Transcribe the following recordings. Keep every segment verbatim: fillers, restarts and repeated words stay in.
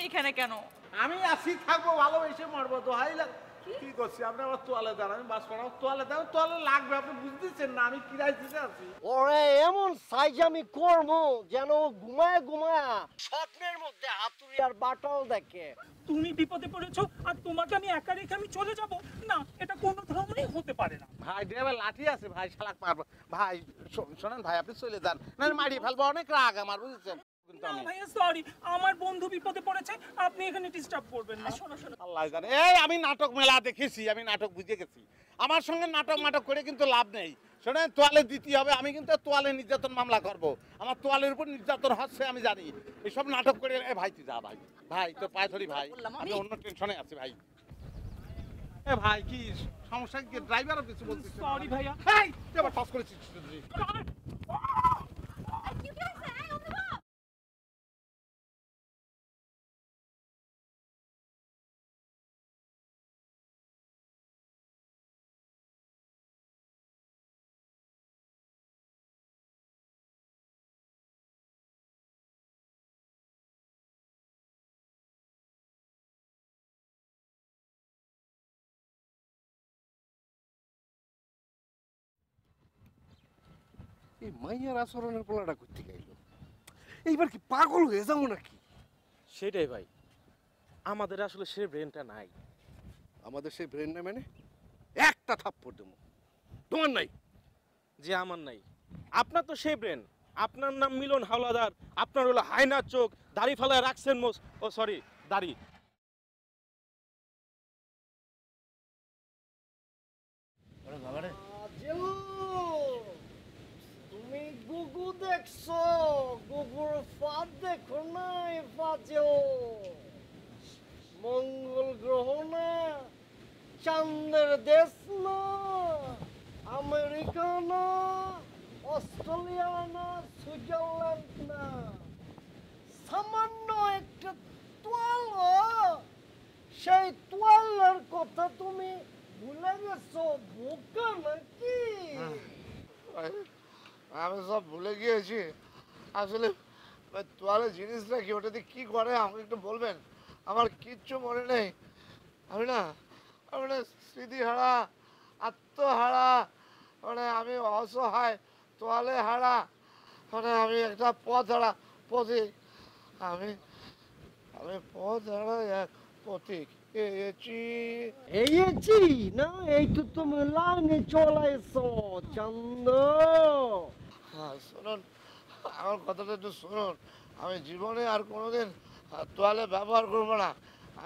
আপনি এখানে কেন? আমি আসি থাকবো, ভালোবেসে মরবো। দোহাই লাগে কি করছি আপনি? আমার তোয়ালে দাঁড়ান, আমি বাস করাবো। তোয়ালে দাঁড়ান, তোয়ালে লাগবে। আপনি বুঝতেছেন না আমি কিরাই দিতে আছি। ওরে এমন সাইজ আমি করবো যেন ঘুমায় ঘুমায় স্বপ্নের মধ্যে হাতুড়ি আর বাটাও দেখে। তুমি বিপদে পড়েছো আর তোমাকে আমি একা রেখে আমি চলে যাব না, এটা কোনো ধরনেই হতে পারে না। ভাই ড্রাইভার লাঠি আছে ভাই, শালাক মারবো। ভাই শোনেন ভাই, আপনি চলে যান, না মারিয়ে ফেলবো। অনেক রাগ আমার, বুঝেছেন? আমি নাটক মেলা দেখেছি, আমি নাটক বুঝে গেছি। আমার সঙ্গে নাটক মাটক করে কিন্তু লাভ নেই। শোনেন, তোয়ালে দিতে হবে। আমি কিন্তু তোয়ালে নির্যাতন মামলা করব। আমার তোয়ালের উপর নির্যাতন হচ্ছে আমি জানি। এসব নাটক করে ভাই তুই যা। ভাই ভাই তো পায়ে ধরি ভাই, আমি অন্য টেনশনে আছি ভাই। ভাই কি সমস্যা? ড্রাইভারও কিছু বলছিস? সরি ভাইয়া, এবার পাস করেছিস। এই মাইয়ার আচরণের পোলাটা করতে গেল, এইবার কি পাগল হয়ে যাবো নাকি? সেটাই ভাই, আমাদের আসলে সে ব্রেনটা নাই। আমাদের সেই ব্রেন না, মানে একটা থাপ্পড় দেবো। তোমার নাই? যে আমার নাই। আপনার তো সেই ব্রেন। আপনার নাম মিলন হাওলাদার, আপনার হলো হায়নার চোখ, দাড়ি ফালায় রাখছেন মোস। ও সরি, দাড়ি। মঙ্গল গ্রহ না, চাঁদের দেশ না, আমেরিকা না, অস্ট্রেলিয়া না, সুইজারল্যান্ড না, সামান্য একটা তোয়াল। সেই তোয়ালের কথা তুমি ভুলে গেছো? বোকা নাকি? আমি সব ভুলে গিয়েছি আসলে। তোয়ালে জিনিসটা কি, ওটাতে কি করে আমাকে একটু বলবেন? আমার কিচ্ছু মনে নেই। আমি না আমি না স্মৃতিহারা, আত্মহারা, মানে আমি অসহায়, তোয়ালে হারা, মানে আমি একটা পথ হারা পথিক। আমি আমি পথ হারা এক পথিক। এসেছি না, এই তো তুমি লাইনে চলেছ চন্দ। হ্যাঁ শুনুন, আমার কথাটা একটু শুনুন। আমি জীবনে আর কোনোদিন তোয়ালে ব্যবহার করবো না।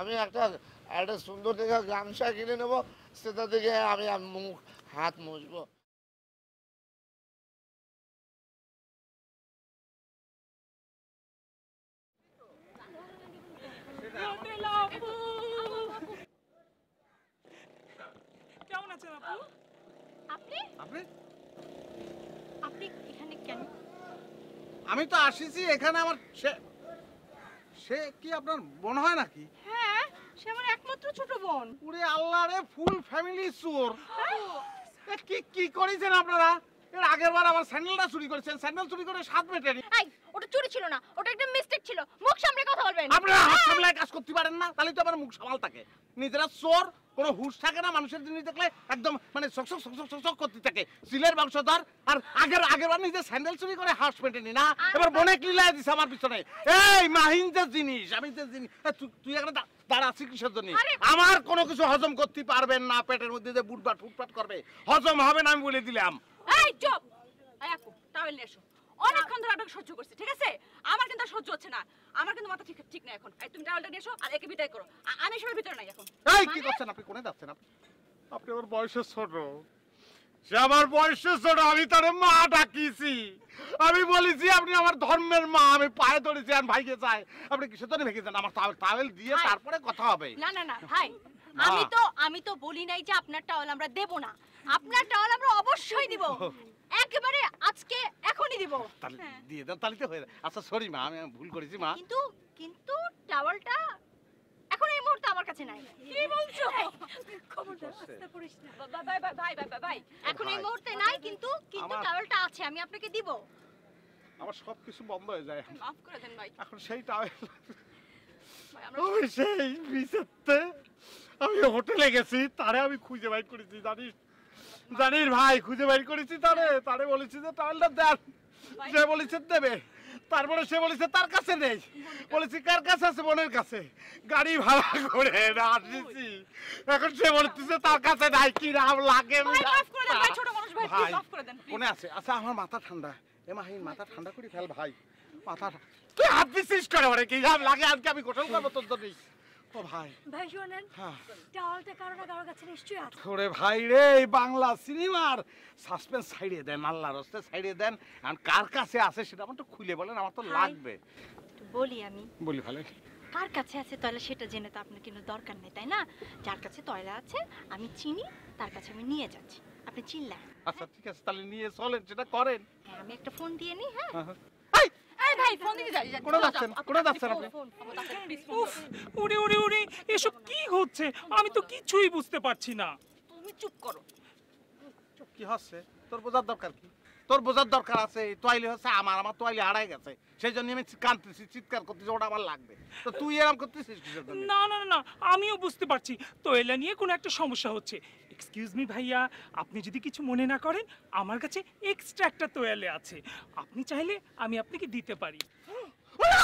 আমি একটা একটা সুন্দর দেখে গামছা কিনে নেবো, সেটা থেকে আমি মুখ হাত মুছবো। কেমন আছেন আপু? আপনি আপনি আপনি এখানে কেন? আমি তো আসিছি এখানে। আমার সে কি আপনার বোন হয় নাকি? হ্যাঁ, সে আমার একমাত্র ছোট বোন। ওরে আল্লাহ রে, ফুল ফ্যামিলি চোর। কি কি করেছেন আপনারা? এর আগের বার আমার স্যান্ডেলটা চুরি করেছেন। স্যান্ডেল চুরি করে সাত মেটেনি। এই ওটা চুরি ছিল না, ওটা একটা মিস্টেক ছিল। মুখ সামলে কথা বলবেন। আপনারা হাত সামলে কাজ করতে পারেন না, তাহলে তো আমার মুখ সামাল থাকে। নিজেরা চোর, কোনো হুঁশ থাকে না। মানুষের জিনিস দেখলে একদম মানে সকসক সকসক সকসক করতে থাকে। সিলের বংশধর। আর আগের আগের বার নিজে স্যান্ডেল চুরি করে হাত মেটেনি না, এবার বনে কিলায় দিছে আমার পিছনে। এই মাহিন যে জিনিস, আমি যে জিনিস, তুই একটা দাঁড়া চিকিৎসার জন্য। আমার কোনো কিছু হজম করতে পারবেন না, পেটের মধ্যে যে বুটবাট ফুটপাট করবে, হজম হবে না, আমি বলে দিলাম। এই চুপ, এই আকো টাওয়েল নিয়ে এসো। অনেকক্ষণ ধরে আটক সহ্য করছি, ঠিক আছে? আমার কিন্তু সহ্য হচ্ছে না, আমার কিন্তু মাথা ঠিক ঠিক না এখন। এই তুমি টাওয়েলটা নিয়ে এসো আর একে বিদায় করো। আমি সবার ভিতরে নাই এখন। এই কি করছেন আপনি? কোনে যাচ্ছেন আপনি? আপনি আমার বয়সের ছোট। সে আমার বয়সের ছোট, আমি তার মা ডাকিছি। আমি বলেছি আপনি আমার ধর্মের মা, আমি পায়ে ধরেছি। আর ভাইকে চাই আপনি কিসের জন্য ভেঙে যান? আমার টাওয়েল দিয়ে তারপরে কথা হবে। না না না ভাই, আমি তো আমি তো বলি নাই যে আপনার টাওয়েল আমরা দেব না। আপনার টাওয়েল আমরা অবশ্যই দিব, একেবারে আজকে এখনি দিব। তাহলে দিয়ে দাও, তাহলে তো হয়ে যায়। আচ্ছা সরি মা, আমি ভুল করেছি মা। কিন্তু কিন্তু টাওয়েলটা এখন এই মুহূর্তে আমার কাছে নাই। কি বলছো? খবরদার আস্তে পড়িস না। Bye bye bye bye bye. এখন এই মুহূর্তে নাই, কিন্তু কিন্তু টাওয়েলটা আছে, আমি আপনাকে দিব। আমার সব কিছু বন্ধ হয়ে যায়। মাফ করে দেন ভাই, এখন সেই টাওয়েল। আমি সেই বিশেষতে আমি হোটেলে গেছি, তারে আমি খুঁজে বাইর করেছি, জানিস জানিস ভাই, খুঁজে বাইর করেছি তারে, তারে বলেছি যে টাওয়েলটা দেন, সে বলেছে দেবে, তারপরে সে বলেছে তার কাছে নেই, বলেছি কার কাছে আছে, বোনের কাছে, গাড়ি ভাড়া করে আসছি, এখন সে বলতেছে তার কাছে নাই, কি রাম লাগে ভাই, মনে আছে? আচ্ছা আমার মাথা ঠান্ডা, এ মাহিন মাথা ঠান্ডা করে ফেল ভাই, মাথা তুই হাত বিশেষ করে ওরে কি রাম লাগে, আজকে আমি গোসল করবো তোর জন্যই। ও ভাই ভাই শুনেন, টাওয়ালটা কারণে কারো কাছে নিশ্চয়ই আছে। ওরে ভাই রে, বাংলা সিনেমার সাসপেন্স ছাড়িয়ে দেন, আল্লাহর হস্তে ছাড়িয়ে দেন, আর কার কাছে আছে সেটা আমাকে খুলে বলেন, আমার তো লাগবে। বলি আমি বলি ভালো কার কাছে আছে তয়লা সেটা জেনে তো আপনার কিন্তু দরকার নেই, তাই না? যার কাছে তয়লা আছে আমি চিনি, তার কাছে আমি নিয়ে যাচ্ছি, আপনি চিল্লান। আচ্ছা ঠিক আছে, তাহলে নিয়ে চলেন, সেটা করেন। হ্যাঁ আমি একটা ফোন দিয়ে নিই। হ্যাঁ আমি তো কিছুই বুঝতে পারছি না। তুমি চুপ করো। কি হচ্ছে তোর বোঝার দরকার কি? তোর বোঝার দরকার আছে, তোয়াইলে হচ্ছে আমার, আমার তোয়াইলে হারাই গেছে, সেই জন্য আমি কাঁদতেছি, চিৎকার করতেছি, ওটা আমার লাগবে। তো তুই এরকম করতেছিস কিসের জন্য? না না না, আমিও বুঝতে পারছি তোয়াইলা নিয়ে কোনো একটা সমস্যা হচ্ছে। এক্সকিউজ মি ভাইয়া, আপনি যদি কিছু মনে না করেন, আমার কাছে এক্সট্রা একটা তোয়াইলে আছে, আপনি চাইলে আমি আপনাকে দিতে পারি।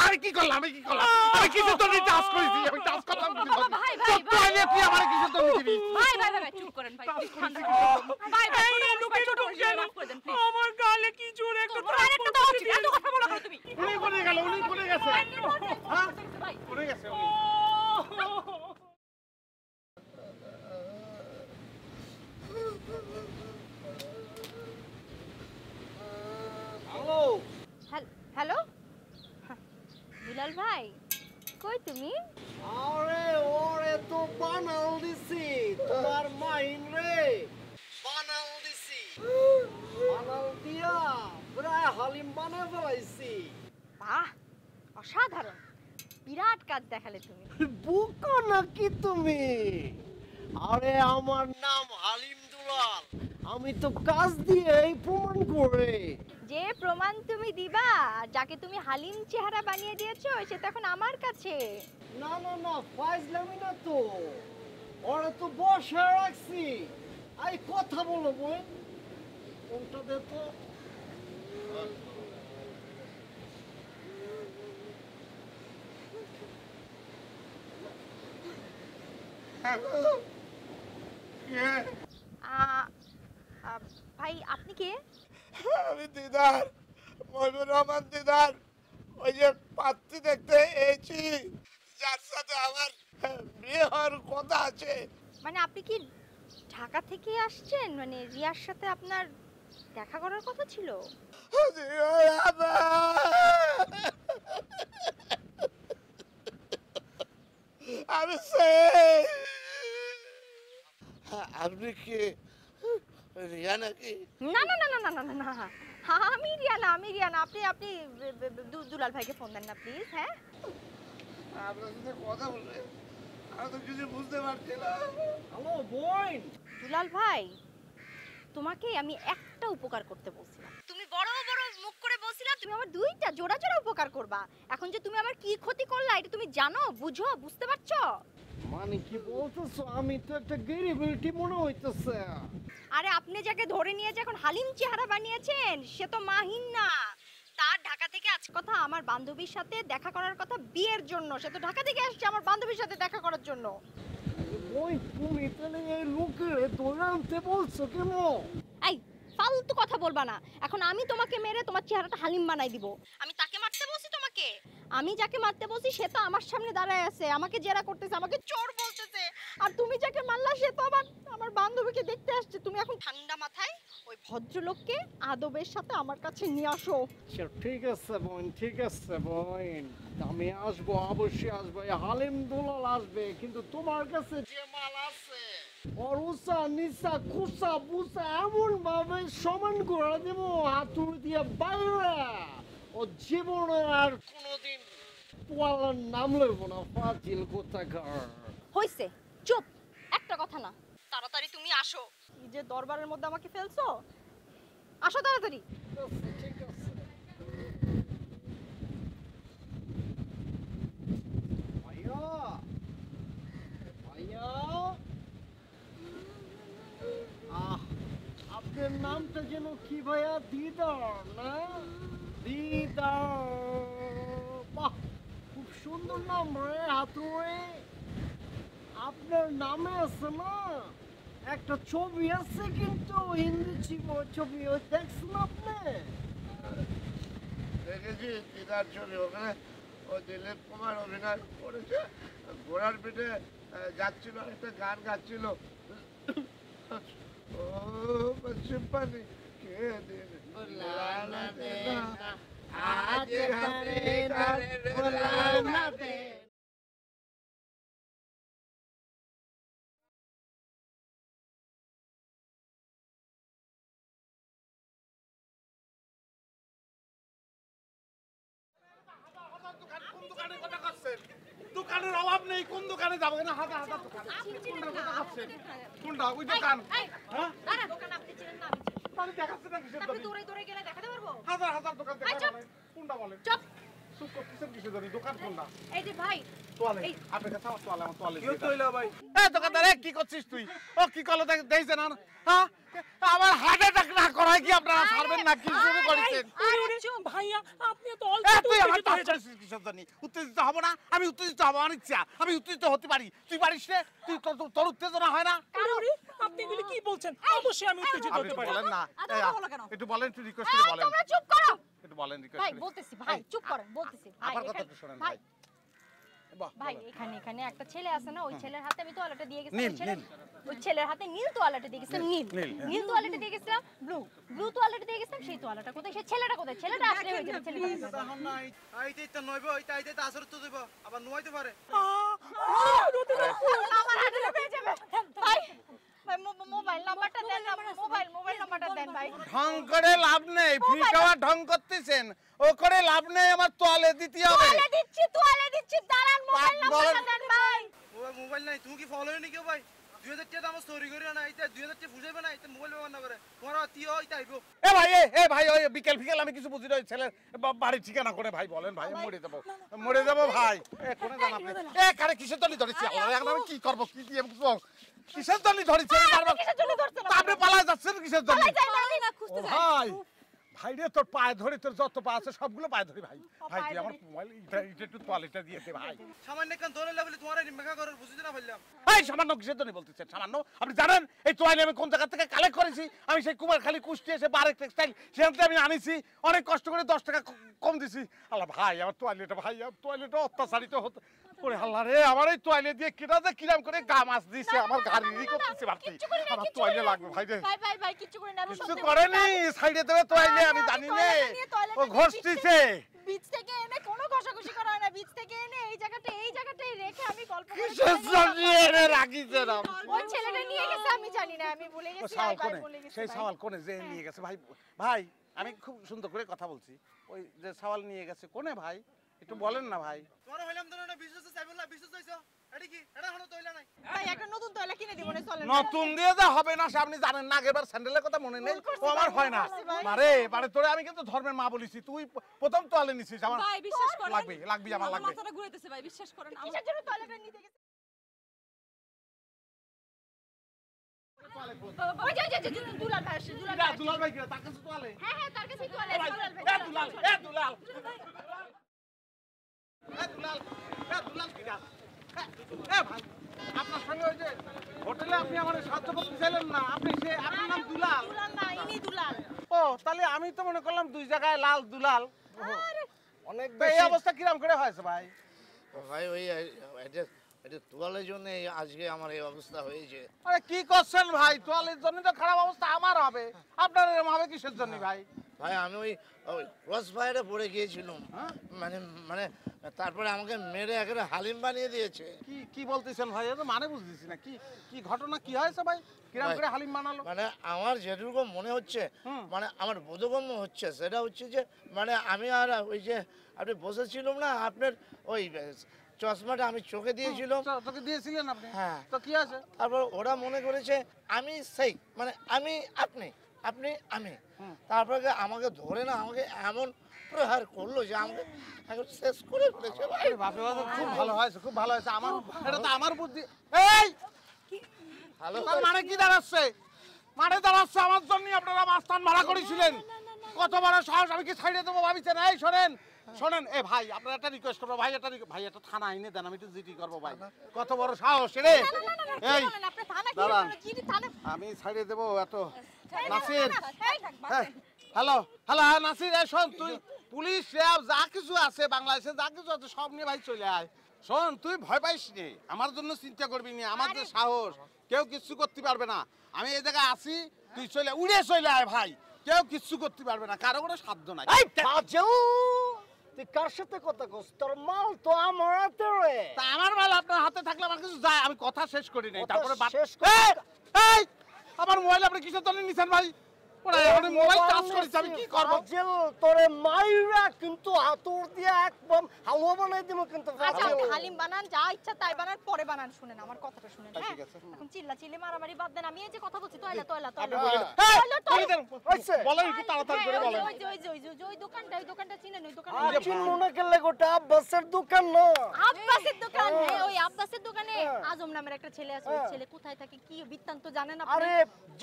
আরে কি করলাম আমি, কি করলাম আমি, কিছু তো নিতে আস কইছি, আমি টাস করলাম ভাই ভাই তোয়াইলে তুই আমার কিছু তো নিতে দিবি। ভাই ভাই ভাই চুপ করেন ভাই, প্লিজ ঠান্ডা করুন ভাই ভাই, লুকিয়ে লুকিয়ে মাফ করে দেন প্লিজ। আমার গালে কি জোরে একটা তোর একটা দাও, এত কথা বলা করো তুমি। উনি কোনে গেল? উনি কোনে গেছে? হ্যাঁ কোনে গেছে উনি? হ্যালো হ্যালো বিলাল ভাই, কই তুমি? আরে ওরে তো বানাল দিছি তোমার মাইন রে, বানাল দিছি, বানাল দিয়া পুরা হালিম বানাই বলাইছি। বাহ অসাধারণ, বিরাট কাজ দেখালে তুমি। বোকা নাকি তুমি? আরে আমার নাম হালিম দুলাল, আমি তো কাজ দিয়ে প্রমাণ করে, যে প্রমাণ তুমি দিবা যাকে তুমি হালিম চেহারা বানিয়ে দিয়েছো সে তখন আমার কাছে। না না না ফাইজলামি না তো, ওরা তো বসে রাখছি, আই কথা বলো বই কোনটা দে তো। ভাই আপনি কে? আমি দিদার, মইবুর রহমান দিদার, ওই যে পাত্রী দেখতে এসেছি যার সাথে আমার বিয়ে হওয়ার কথা আছে। মানে আপনি কি ঢাকা থেকে আসছেন? মানে রিয়ার সাথে আপনার দেখা করার কথা ছিল। আমি সেই, আপনি কি রিয়া নাকি? না না না না না না না আমি রিয়া না, আমি রিয়া না। আপনি আপনি দুলাল ভাইকে ফোন দেন না প্লিজ। হ্যাঁ আপনার সাথে কথা বললেন, আমি তো কিছু বুঝতে পারছিলাম। হ্যালো বোন। দুলাল ভাই তোমাকে আমি একটা উপকার করতে বলছিলাম, তুমি বড় বড় মুখ করে বলছিলাম তুমি আমার দুইটা জোড়া জোড়া উপকার করবা, এখন যে তুমি আমার কি ক্ষতি করলা এটা তুমি জানো, বুঝো, বুঝতে পারছো? মানে কি বলতেছো? আমি তো একটা গেরিবিলিটি মনে হইতেছে। আরে আপনি যাকে ধরে নিয়েছে এখন হালিম চেহারা বানিয়েছেন সে তো মাহিন না, তার ঢাকা থেকে আজ কথা আমার বান্ধবীর সাথে দেখা করার কথা বিয়ের জন্য, সে তো ঢাকা থেকে আসছে আমার বান্ধবীর সাথে দেখা করার জন্য। ওই তুমি তাহলে এই লোকের দোরানতে বলছো কেন? এই ফালতু কথা বলবা না, এখন আমি তোমাকে মেরে তোমার চেহারাটা হালিম বানাই দিব। আমি তাকে মারতে বলছি তোমাকে? আমি যাকে মারতে বলছি সে তো আমার সামনে দাঁড়ায় আছে, আমাকে জেরা করতেছে, আমাকে চোর বলতেছে, আর তুমি যাকে মারলা সে তো আবার আমার বান্ধবীকে দেখতে আসছে। তুমি এখন ঠান্ডা মাথায় ওই ভদ্রলোককে আদবের সাথে আমার কাছে নিয়ে আসো। ঠিক আছে বোন, ঠিক আছে বোন, আমি আসবো, অবশ্যই আসবো, হালিম দুলাল আসবে, কিন্তু তোমার কাছে যে মাল আছে ওর উষা নিশা খুসা বুসা এমন ভাবে সমান করে দেব হাতুড়ি দিয়ে বাইরে, ও জীবনে আর কোনোদিন পোয়ালার নাম লইব না, ফাজিল কোথাকার। হইছে চুপ, একটা কথা না, তাড়াতাড়ি তুমি আসো, এই যে দরবারের মধ্যে আমাকে ফেলছো, আসো তাড়াতাড়ি। ঠিক আছে ভাইয়া, কি ভাইয়া দিয়ে দাও না, দিয়ে দাও। বাহ, খুব সুন্দর নাম রে হাতুড়ি। আপনার নামে আছে না একটা ছবি আছে, কিন্তু হিন্দি ছবি দেখছেন আপনি? দেখেছি, দিদার ছবি। ওখানে ও দিলীপ কুমার অভিনয় করেছে, ঘোড়ার পিঠে যাচ্ছিল, একটা গান গাচ্ছিল। দোকানের অভাব নেই, কোন দোকানে যাবো না? হাতা হাতা দোকান কোনটা? ওই দোকান। হাজার হাজার দোকান কোনটা বলে? আমি উত্তেজিত হবো অনিচ্ছা, আমি উত্তেজিত হতে পারি। তুই পারিস রে? তুই তোর উত্তেজনা হয় না? আপনি কি বলছেন? অবশ্যই আমি উত্তেজিত হতে পারি না। একটু বলেন, একটু রিকোয়েস্ট করে বলেন। তোমরা চুপ করো। একটু বলেন, রিকোয়েস্ট করে। ভাই বলতেছি, ভাই চুপ করেন, বলতেছি। আমার কথা তো শুনেন ভাই। বাহ ভাই, এখানে এখানে একটা ছেলে আছে না, ওই ছেলের হাতে আমি তোয়ালাটা দিয়ে গেছি। ওই ছেলে ওই ছেলের হাতে নীল তোয়ালাটা দিয়ে গেছি। নীল নীল তোয়ালাটা দিয়ে গেছিলাম, ব্লু ব্লু তোয়ালাটা দিয়ে গেছিলাম। সেই তোয়ালাটা কোথায়? সেই ছেলেটা কোথায়? ছেলেটা আসলে হয়ে গেছে। ছেলেটা এখন নাই। আইতে তো নইবো, আইতে আইতে তো আসর তো দিব, আবার নইতে পারে। আ নইতে না, আমার হাতে পেয়ে যাবে ভাই। মোবাইল নাম্বারটা দেন, মোবাইল মোবাইল নাম্বারটা দেন ভাই। ঢং করে লাভ নেই, ফ্রি খাওয়া ঢং করতেছেন, ও করে লাভ নেই। আমার তোয়ালে দিতে হবে। তোয়ালে দিচ্ছি, তোয়ালে দিচ্ছি, দাঁড়ান। মোবাইল নাম্বারটা দেন ভাই। ওই মোবাইল নাই। তুমি কি ফলোই নি কেউ ভাই? দুই হাজার টাকা আমার চুরি করিও না, এটা দুই হাজার টাকা ফুজাইবে না, এটা মোবাইল ব্যবহার না করে তোমার অতি হয় তাইবো। এ ভাই, এ এ ভাই, ওই বিকেল বিকেল আমি কিছু বুঝি না। ছেলে বাড়ি ঠিকানা করে ভাই বলেন ভাই, মরে যাব, মরে যাব ভাই। এ কোনে জান আপনি? এ কারে কিসের তলি ধরেছি আমরা? এখন আমি কি করব? কি দিয়ে বুঝব? কিসের জন্য ধরেছে? আপনি পালা যাচ্ছেন কিসের জন্য? ভাই ভাই রে, তোর পায়ে ধরে, তোর যত পা আছে সবগুলো পায়ে ধরে ভাই। ভাই তুই আমার মোবাইল ইন্টারনেট একটু তোয়ালেটা দিয়ে দে ভাই। সামান্য কেন ধরে লাগলি তোমার এই মেকা করার বুঝিনা না বললাম। এই সামান্য কিসের জন্য বলতেছেন? সামান্য? আপনি জানেন এই তোয়ালে আমি কোন জায়গা থেকে কালেক্ট করেছি? আমি সেই কুমারখালী কুষ্টি এসে বারেক টেক্সটাইল সেখান থেকে আমি আনিছি, অনেক কষ্ট করে দশ টাকা কম দিছি। আল্লাহ ভাই, আমার তোয়ালেটা ভাই, আমার তোয়ালেটা অত্যাচারিত হতো। ওরে আল্লাহ রে, আমার এই তোয়ালে দিয়ে কিরা যে কিরাম করে গা মাছ দিছে, আমার গাড়ি করতেছে ভাবছি। আমার তোয়ালে লাগবে ভাই রে। ভাই ভাই ভাই কিছু করে না, আমি কিছু করে নি। সাইডে দেবে তোয়ালে, আমি জানি না ও ঘষতেছে। বীজ থেকে এনে কোনো ঘষাঘষি করা হয় না, বীজ থেকে এনে এই জায়গাটা এই জায়গাটাই রেখে আমি গল্প করি। কিসের জন্য এনে রাখিছে না? ওই ছেলেটা নিয়ে গেছে, আমি জানি না, আমি ভুলে গেছি। ভাই ভুলে গেছি, সেই সওয়াল কোনে যে নিয়ে গেছে ভাই? ভাই আমি খুব সুন্দর করে কথা বলছি। ওই যে সওয়াল নিয়ে গেছে কোনে ভাই? একটু বলেন না ভাই। তোরা হইলাম তো না বিশ বছর চাইবো না, বিশ বছর হইছো। এটা কি এটা হলো তোইলা নাই ভাই? একটা নতুন তোইলা কিনে দিব না। চলেন, নতুন দিয়ে যা হবে না। আপনি জানেন না আগেরবার স্যান্ডেলের কথা মনে নেই? ও আমার হয় না মারে পারে তোরে। আমি কিন্তু ধর্মের মা বলিছি, তুই প্রথম তোয়ালে নিছিস। আমার ভাই বিশ্বাস করেন লাগবে, লাগবে আমার লাগবে। মাথাটা ঘুরেতেছে ভাই, বিশ্বাস করেন। আমার জন্য তোয়ালাটা নিতে গেছে। ওই যা যা দুলাল ভাই, দুলাল ভাই, দুলাল ভাই কি তার কাছে তোয়ালে? হ্যাঁ হ্যাঁ তার কাছে তোয়ালে। দুলাল ভাই, এ দুলাল, এ দুলাল, আপনার সঙ্গে ওই যে হোটেলে আপনি আমার সাহায্য করতে চাইলেন না, আপনি সে আপনার নাম দুলাল? দুলাল। ও তাহলে আমি তো মনে করলাম দুই জায়গায় লাল দুলাল। অনেক এই অবস্থা কিরকম করে হয়েছে ভাই? ভাই ওই এটা তোয়ালের জন্য আজকে আমার এই অবস্থা হয়েছে। আরে কি করছেন ভাই? তোয়ালের জন্য তো খারাপ অবস্থা আমার হবে, আপনার এরকম হবে কিসের জন্য ভাই? ভাই আমি ওই ক্রস ফায়ারে পড়ে গিয়েছিলাম, মানে মানে তারপরে আমাকে মেরে একেবারে হালিম বানিয়ে দিয়েছে। কি কি বলতেছেন ভাই? এটা মানে বুঝতেছি না, কি কি ঘটনা কি হয়েছে ভাই? কিরকম করে হালিম বানালো? মানে আমার যেটুকু মনে হচ্ছে, মানে আমার বোধগম্য হচ্ছে, সেটা হচ্ছে যে মানে আমি আর ওই যে আপনি বসেছিলাম না, আপনার ওই চশমাটা আমি চোখে দিয়েছিলাম। চোখে দিয়েছিলেন আপনি? হ্যাঁ। তো কি আছে? তারপর ওরা মনে করেছে আমি সেই, মানে আমি আপনি, আপনি আমি। তারপরে আমাকে ধরে না, আমাকে এমন প্রহার করলো যে আমাকে শেষ করে ফেলেছে। খুব ভালো হয়েছে, খুব ভালো হয়েছে। আমার এটা তো আমার বুদ্ধি। এই হ্যালো, মানে কি দাঁড়াচ্ছে? মানে তারা আমার জন্যই আপনারা মাস্তান ভাড়া করেছিলেন। কত বড় সাহস, আমি কি ছাড়িয়ে দেবো ভাবিছেন? এই শোনেন শোনেন এ ভাই, আপনারা একটা রিকোয়েস্ট করবো ভাই, একটা ভাই একটা থানা আইনে দেন, আমি একটু জিডি করবো ভাই। কত বড় সাহস রে! এই দাঁড়ান, আমি ছাড়িয়ে দেবো এত। নাসির, হ্যালো হ্যালো, হ্যাঁ নাসির, এই শোন তুই পুলিশ র্যাব যা কিছু আছে বাংলাদেশে যা কিছু আছে সব নিয়ে ভাই চলে আয়। শোন তুই ভয় পাইস নি, আমার জন্য চিন্তা করবি নি, আমার যে সাহস কেউ কিচ্ছু করতে পারবে না। আমি এই জায়গায় আছি, তুই চলে উড়ে চলে আয় ভাই, কেউ কিচ্ছু করতে পারবে না, কারো কোনো সাধ্য নাই। তুই কার সাথে কথা কস? তোর মাল তো আমার হাতে রে। তা আমার মাল আপনার হাতে থাকলে আমার কিছু যায়? আমি কথা শেষ করি নাই, তারপরে শেষ কর। এই আমার মোবাইল আপনি কিসের জন্য নিছেন ভাই? ওরে আমি মোবাইল চার্জ করিছি, আমি কি করব? জেল তোরে মাইরা কিন্তু হাতুর দিয়ে একদম হালুয়া বানাই দিমু কিন্তু। আচ্ছা আপনি হালিম বানান, যা ইচ্ছা তাই বানান, পরে বানান। শুনেন আমার কথাটা শুনেন, হ্যাঁ? এখন চিল্লা চিল্লি মারামারি বাদ দেন, আমি এই যে কথা বলছি তোয়লা তোয়লা তোয়লা তোয়লা তোয়লা বলেন একটু তাড়াতাড়ি করে বলেন। ওই ওই ওই ওই দোকানটা, ওই দোকানটা চিনেন? ওই দোকানটা চিনেন মনে করলে গোটা আব্বাসের দোকান না, আব্বাসের দোকান না, ওই আব্বাসের দোকানে আজম নামের একটা ছেলে আছে। ওই ছেলে কোথায় থাকে কি বৃত্তান্ত জানেন আপনি? আরে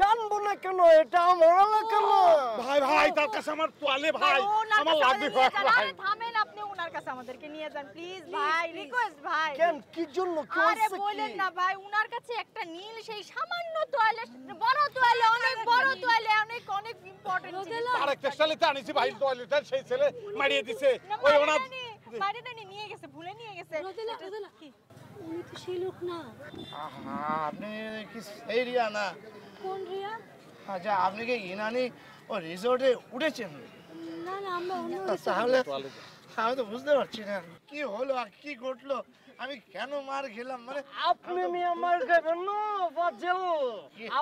জানবো না কেন, এটা আমার ভাই ভাই তার কাছে আমার তোয়ালে ভাই, আমার লাগবে ভাই। আরে থামেন আপনি, ওনার কাছে আমাদেরকে নিয়ে যান প্লিজ ভাই, রিকোয়েস্ট ভাই। কেন কি জন্য কি হচ্ছে? আরে বলেন না ভাই, ওনার কাছে একটা নীল সেই সামান্য তোয়ালে, বড় তোয়ালে, অনেক বড় তোয়ালে, অনেক অনেক ইম্পর্টেন্ট ছিল। আর একটা ছেলে তো আনিছি ভাই, তোয়ালেটা সেই ছেলে মারিয়ে দিয়েছে। ওই ওনা বাইরে না নিয়ে গেছে, ভুলে নিয়ে গেছে। রোদেলা রোদেলা কি উনি তো সেই লোক না? আহা আপনি কি সেই রিয়া না? কোন রিয়া? আচ্ছা আপনি কি ইনানি ও রিসোর্টে উঠেছেন? না না আমরা অন্য রিসোর্টে। আমি তো বুঝতে পারছি না কি হলো আর কি ঘটলো, আমি কেন মার খেলাম। মানে আপনি মিয়া মার খাবেন না বাজেল,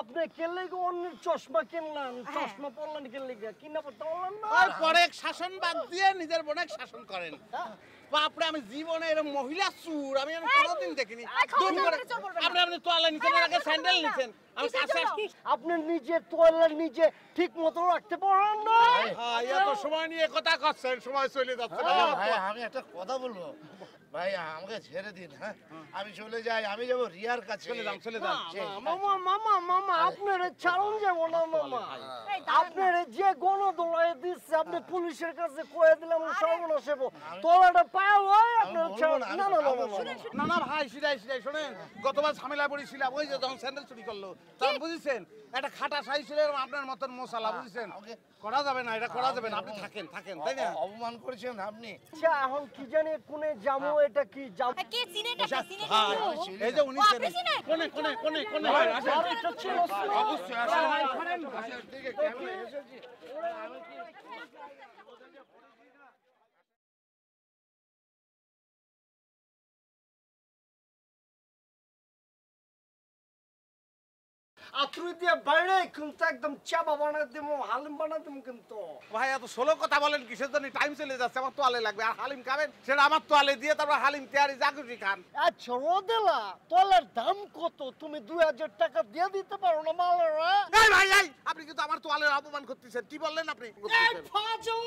আপনি কেলে অন্য চশমা কিনলাম, চশমা পরলেন কেলে কিনা পরলেন না? আর পরে শাসন বাদ দিয়ে নিজের বোনকে শাসন করেন বাপরে। আমি জীবনে এরকম মহিলা চুর আমি কোনোদিন দেখিনি। আপনি আপনি তোয়ালা নিছেন, আগে স্যান্ডেল নিছেন। আমি কাছে আপনি নিজে তোয়ালা নিজে ঠিক মতো রাখতে পারেন না। ভাই এত সময় নিয়ে কথা করছেন, সময় চলে যাচ্ছে। ভাই আমি একটা কথা বলবো ভাই, আমাকে ছেড়ে দিন, হ্যাঁ? আমি চলে যাই, আমি যাব রিয়ার কাছে। চলে যান চলে যান মামা মামা মামা, আপনারে ছাড়ুন যাব না মামা। আপনারে যে গনো দলায় দিচ্ছে, আপনি পুলিশের কাছে কয়ে দিলাম সর্বনাশ হবো। তোলাটা পায় ওই আপনারে ছাড়ুন না না মামা। না না ভাই সিরাই সিরাই শুনেন, গতবার ঝামেলা পড়েছিলাম ওই যে যখন স্যান্ডেল চুরি করলো, তখন বুঝছেন একটা খাটা সাইছিল আপনার মতন মশলা, বুঝছেন? করা যাবে না, এটা করা যাবে না। আপনি থাকেন থাকেন, তাই না? অপমান করেছেন আপনি। আচ্ছা এখন কি জানি কোনে যাবো, এটা কি যাবো? কে চিনে কে চিনে? এই যে উনি চিনে কোনে কোনে কোনে কোনে আরে চচ্চি অবশ্যই আসেন ভাই, শুনেন দিকে ক্যামেরা এসেছি। আমি কি আত্রু দিয়ে বাইরে কিন্তু একদম চাপা বানা দেবো, হালিম বানা দেবো কিন্তু। ভাই এত সোলো কথা বলেন কিসের জন্য? টাইম চলে যাচ্ছে, আমার তোয়ালে লাগবে। আর হালিম খাবেন সেটা আমার তোয়ালে দিয়ে, তারপর হালিম তেয়ারি জাগুরি খান। আচ্ছা রোদেলা তোয়ালের দাম কত? তুমি দুই হাজার টাকা দিয়ে দিতে পারো না মালেরা? এই ভাই এই আপনি কিন্তু আমার তোয়ালের অপমান করতেছেন। কি বললেন আপনি? এই ফাজু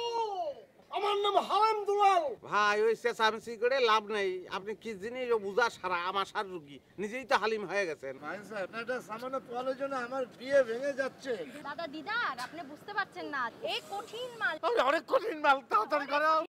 আমার নাম হালিম দুলাল ভাই, ওই চেঁচামেচি করে লাভ নাই। আপনি কি জিনিস ও বুঝা সারা আমার সার রুগী, নিজেই তো হালিম হয়ে গেছেন। ভাই সাহেব এটা সামান্য তোয়ালের জন্য আমার বিয়ে ভেঙে যাচ্ছে। দাদা দিদার আপনি বুঝতে পারছেন না, এই কঠিন মাল, অনেক কঠিন মাল। তাড়াতাড়ি করো